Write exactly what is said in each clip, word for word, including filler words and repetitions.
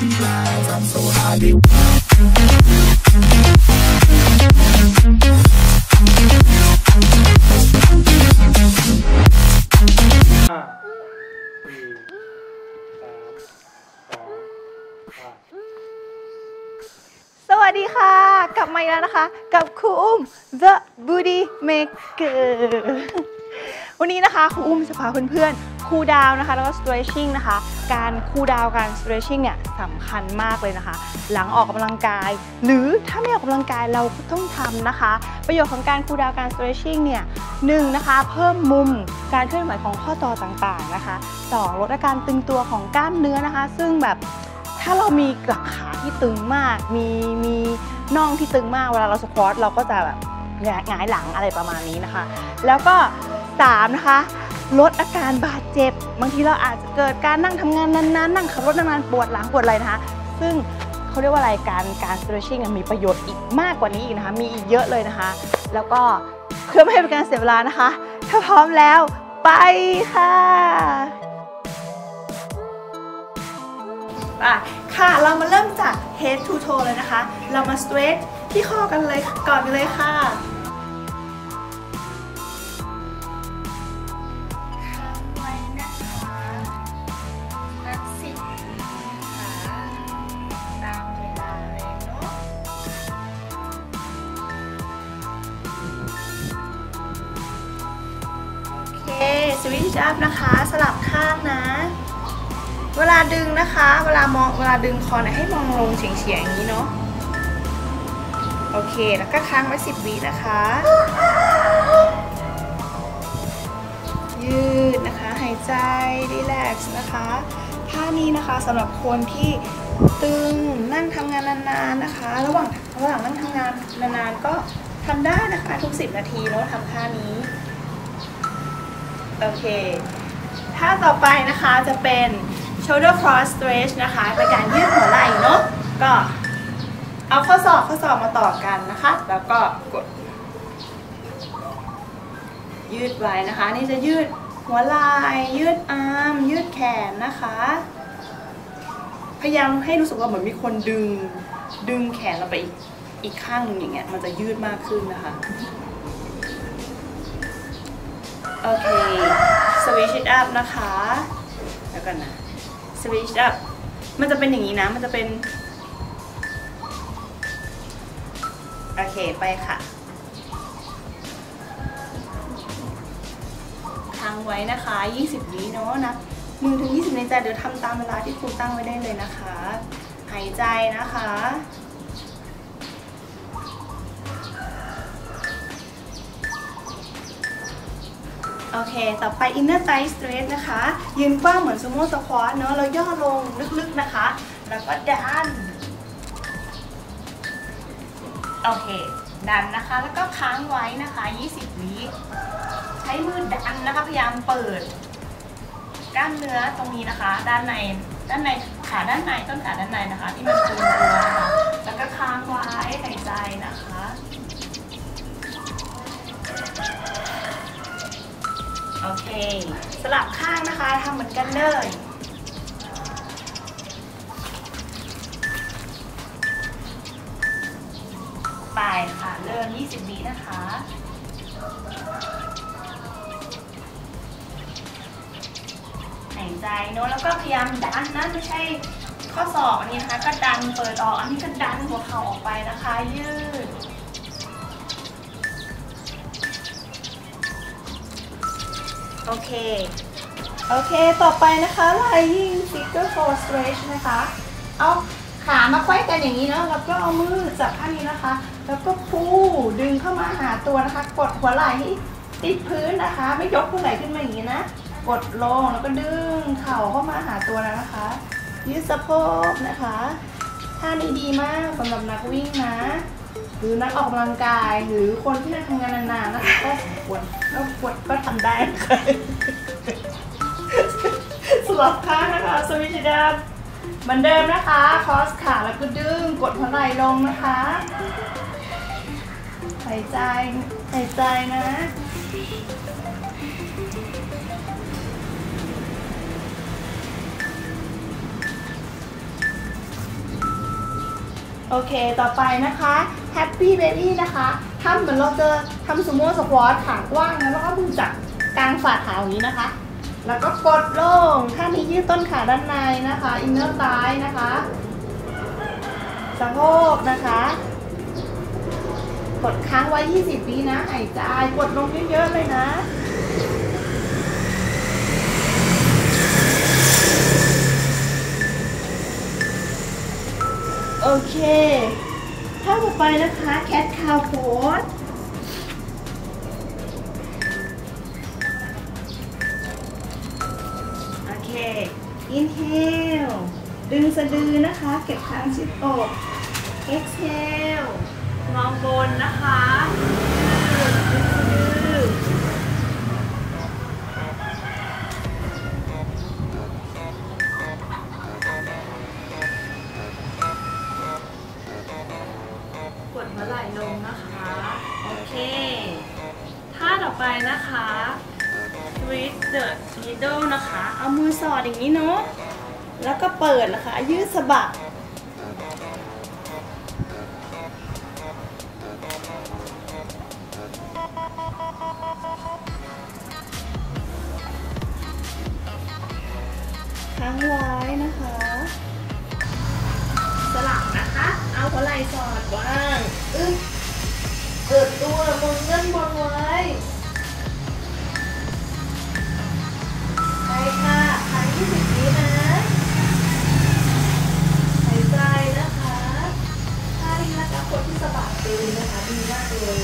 life, I'm so happy สวัสดีค่ะกลับมาแล้วนะคะกับครูอุ้ม The Booty Maker วันนี้นะคะครูอุ้มจะพาเพื่อนๆคูลดาวน์นะคะแล้วก็ stretching นะคะการคูลดาวน์การ stretching เนี่ยสำคัญมากเลยนะคะหลังออกกำลังกายหรือถ้าไม่ออกกำลังกายเราก็ต้องทำนะคะประโยชน์ของการคูลดาวน์การ stretching เนี่ยหนึ่งนะคะเพิ่มมุมการเคลื่อนไหวของข้อต่อต่างๆนะคะสองลดอาการตึงตัวของกล้ามเนื้อนะคะซึ่งแบบถ้าเรามีหลักขาที่ตึงมากมีมีน่องที่ตึงมากเวลาเราสควอตเราก็จะแบบหงายหลังอะไรประมาณนี้นะคะแล้วก็สามนะคะลดอาการบาดเจ็บบางทีเราอาจจะเกิดการนั่งทำงานนานๆนั่งขับรถนานๆปวดหลังปวดอะไรนะคะซึ่งเขาเรียกว่าอะไรการการ stretching มีประโยชน์อีกมากกว่านี้อีกนะคะมีอีกเยอะเลยนะคะแล้วก็เพื่อไม่ให้เป็นการเสียเวลานะคะถ้าพร้อมแล้วไปค่ะอ่ะค่ะเรามาเริ่มจาก head to toe เลยนะคะเรามา stretch ที่ข้อกันเลยก่อนเลยค่ะสวิตช์อัพนะคะสลับข้างนะเวลาดึงนะคะเวลามองเวลาดึงคอเนี่ยให้มองลงเฉียงๆอย่างนี้เนาะโอเคแล้วก็ค้างไว้สิบวินะคะยืดนะคะหายใจรีแลกซ์นะคะท่านี้นะคะสำหรับคนที่ตึงนั่งทำงานนานๆนะคะระหว่างระหว่างนั่งทำงานนานๆก็ทำได้นะคะทุกสิบนาทีเนาะทำท่านี้โอเคท่าต่อไปนะคะจะเป็น shoulder cross stretch นะคะเป็นการยืดหัวไหล่เนาะก็เอาข้อศอกข้อศอกมาต่อกันนะคะแล้วก็กดยืดไว้นะคะนี่จะยืดหัวไหล่ยืดอาร์มยืดแขนนะคะพยายามให้รู้สึกว่าเหมือนมีคนดึงดึงแขนเราไปอีกอีกข้างนึงอย่างเงี้ยมันจะยืดมากขึ้นนะคะโอเค switch it up นะคะแล้วกันนะ switch it up มันจะเป็นอย่างนี้นะมันจะเป็นโอเคไปค่ะค้างไว้นะคะยี่สิบวิเนาะนะมือถึงยี่สิบในใจเดี๋ยวทำตามเวลาที่ครูตั้งไว้ได้เลยนะคะหายใจนะคะโอเคต่อไป inner thigh stretch นะคะยืนกว้างเหมือนซูโม่สควอตเนาะเราย่อลงลึกๆนะคะแล้วก็ดันโอเคดันนะคะแล้วก็ค้างไว้นะคะยี่สิบวิใช้มือดันนะคะพยายามเปิดกล้ามเนื้อตรงนี้นะคะด้านในด้านในขาด้านในต้นขาด้านในนะคะที่มันตึงตัวนะคะแล้วก็ค้างไว้หายใจนะคะโอเคสลับข้างนะคะทำเหมือนกันเลยไปค่ะเริ่มยี่สิบวินะคะหายใจโน้แล้วก็พยายามดันนะไม่ใช่ข้อศอกอันนี้นะคะก็ดันเปิดออกอันนี้ก็ดันหัวเข่าออกไปนะคะยืดโอเคโอเคต่อไปนะคะ lying figure four stretch นะคะเอาขามาไขว้กันอย่างนี้เนาะแล้วก็เอามือจับข้างนี้นะคะแล้วก็คู่ดึงเข้ามาหาตัวนะคะกดหัวไหล่ติดพื้นนะคะไม่ยกหัวไหล่ขึ้นมาอย่างนี้นะกดลงแล้วก็ดึงเข่าเข้ามาหาตัวนะคะยืดสะโพกนะคะท่านี้ดีมากสำหรับนักวิ่งนะหรือนักออกกำลังกายหรือคนที่นั่งทำงานนานๆนะคะก็ปวดก็ปวดก็ทำได้ค่ะสลับข้างนะคะสวิตช์ดับเหมือนเดิมนะคะคอสขาแล้วก็ดึงกดหัวไหล่ลงนะคะหายใจหายใจนะ โอเคต่อไปนะคะแฮปปี้เบบี้นะคะทำเหมือนเราจะทำซูโม่สควอทขากว้างนะแล้วก็มือจับกลางฝ่าเท้าอย่างนี้นะคะแล้วก็กดลงท่านี้ยืดต้นขาด้านในนะคะอินเนอร์ซ้ายนะคะสะโพกนะคะกดค้างไว้ยี่สิบวินะหายใจกดลงเยอะๆเลยนะโอเคท่าต่อไปนะคะแคทคาวโพสโอเคอินเฮลดึงสะดือนะคะเก็บค้างชิดอกเอ็กเฮลมองบนนะคะดึงสะดือหัวไหล่ลงนะคะโอเคท่าต่อไปนะคะ twist the needle นะคะเอามือสอดอย่างนี้เนาะแล้วก็เปิดนะคะยืดสะบักค้างไว้นะคะสลับนะคะเอาหัวไหล่สอดวางอึ๊บเกิดตัวบนเงื่อนบนไว้ไปค่ะทางที่สิบนี้นะหายใจนะคะถ้าที่นะคะคนที่สะบัดเลยนะคะดีมากเลย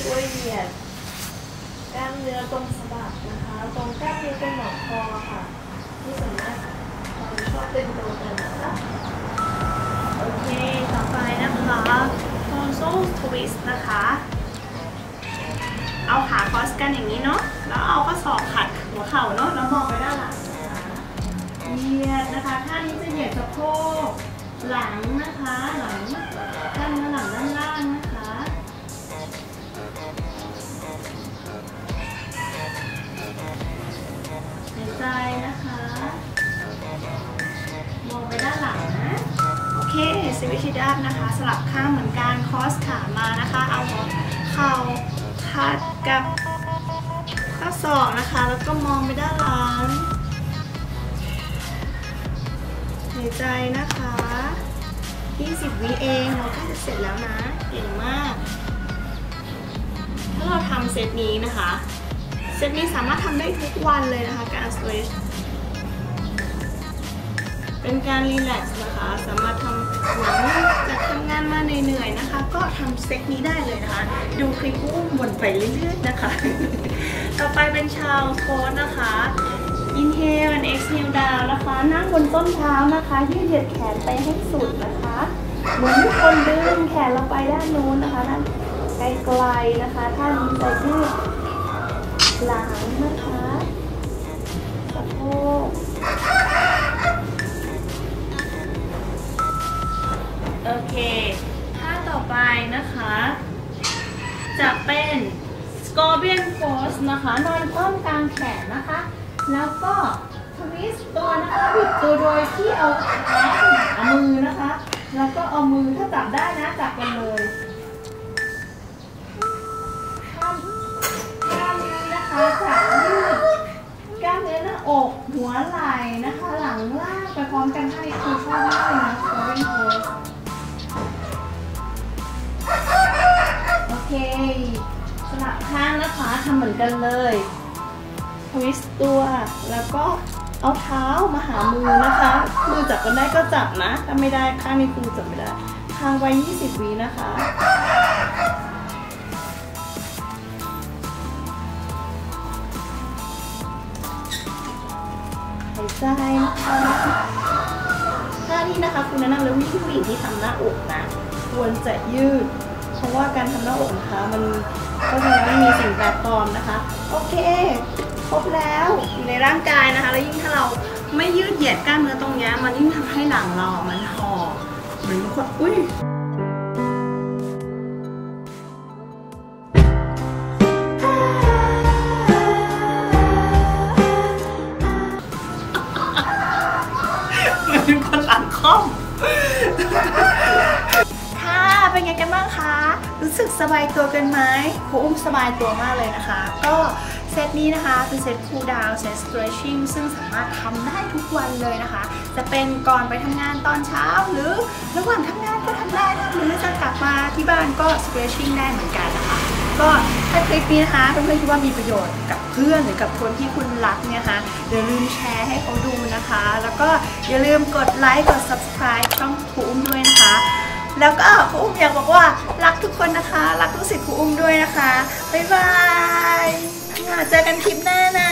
ช่วยเหยียดกล้ามเนื้อตรงสะบัดนะคะตรงกล้ามเนื้อตรงหนอกคอค่ะที่สามารถเราชอบเป็นตัวกันนะคะโอเคต่อไปนะคะโทนโซ่ทวิสต์นะคะเอาขาคอสกันอย่างนี้เนาะแล้วเอาข้อศอกขัดหัวเข่าเนาะแล้วมองไปด้านหลังเหยียดนะคะท่านี้จะเหยียดสะโพกหลังนะคะหลังด้านหลังด้านล่างนะคะหายใจนะคะมองไปด้านหลังนะโอเคสวิชด้านนะคะสลับข้างเหมือนกันคอสขามานะคะเอาหัวเข่าขัดกับข้อศอกนะคะแล้วก็มองไปด้านหลังหายใจนะคะยี่สิบวิเองเราใกล้จะเสร็จแล้วนะเก่งมากถ้าเราทำเซตนี้นะคะเซตนี้สามารถทำได้ทุกวันเลยนะคะการสวิชเป็นการรีแลกซ์นะคะสามารถทำหลังจากทำงานมาเหนื่อยๆนะคะก็ทำเซ็ตนี้ได้เลยนะคะดูคลิปอุ้มวนไปเรื่อยๆนะคะ ต่อไปเป็นชาวโค้ดนะคะอินเฮลและเอ็กเฮลดาวนะคะนั่งบนต้นเท้านะคะยืดเหยียดแขนไปให้สุดนะคะเหมือนทุกคนดึงแขนเราไปด้านนู้นนะคะด้านไกลๆนะคะท่านี้จะยืดหลังนะคะสะโพกโอเคท่าต่อไปนะคะจะเป็น Scorpion Pose นะคะนอนคว่ำกลางแขนนะคะแล้วก็ทวิสต์ตัวนะคะบิดตัวโดยที่เอาเอามือนะคะแล้วก็เอามือถ้าจับได้นะจับกันเลยข้ามข้ามนี้นะคะจับยืดกล้ามเนื้อหน้าอกหัวไหล่นะคะหลังล่างไปพร้อมกันให้คือชอบมากเลยนะ Scorpion Poseโอเคสลับข้างนะคะทำเหมือนกันเลยทวิสต์ตัวแล้วก็เอาเท้ามาหามือนะคะมือจับกันได้ก็จับนะถ้าไม่ได้ข้างนี้คือจับไม่ได้ข้างไว้ยี่สิบวินะคะหายใจนะคะท่านี้นะคะคุณแนะนำเลยวิธีผู้หญิงที่ทำหน้าอกนะควรจะยืดเพราะว่าการทำหน้าอกนะคะมันก็จะไม่มีสิ่งแปลกปลอมนะคะโอเคครบแล้วอยู่ในร่างกายนะคะแล้วยิ่งถ้าเราไม่ยืดเหยียดกล้ามเนื้อตรงนี้มันยิ่งทำให้หลังเรามันห่อเหมือนคนอุ้ยเหมือนคนหลังค่อม เป็นไงกันบ้างคะรู้สึกสบายตัวกันไหมครูอุ้มสบายตัวมากเลยนะคะก็เซตนี้นะคะเป็นเซตคูลดาวน์เซต stretching ซึ่งสามารถทำได้ทุกวันเลยนะคะจะเป็นก่อนไปทำงานตอนเช้าหรือระหว่างทำงานก็ทำได้หรือจะกลับมาที่บ้านก็ stretching ได้เหมือนกันนะคะก็ถ้าคลิปนี้นะคะเพื่อนๆคิดว่ามีประโยชน์กับเพื่อนหรือกับคนที่คุณรักเนี่ยนะคะอย่าลืมแชร์ให้เขาดูนะคะแล้วก็อย่าลืมกดไลค์กด subscribe ช่องครูอุ้มด้วยนะคะแล้วก็ครูอุ้มอยากบอกว่ารักทุกคนนะคะรักลูกศิษย์ครูอุ้มด้วยนะคะบ๊ายบายเจอกันคลิปหน้านะ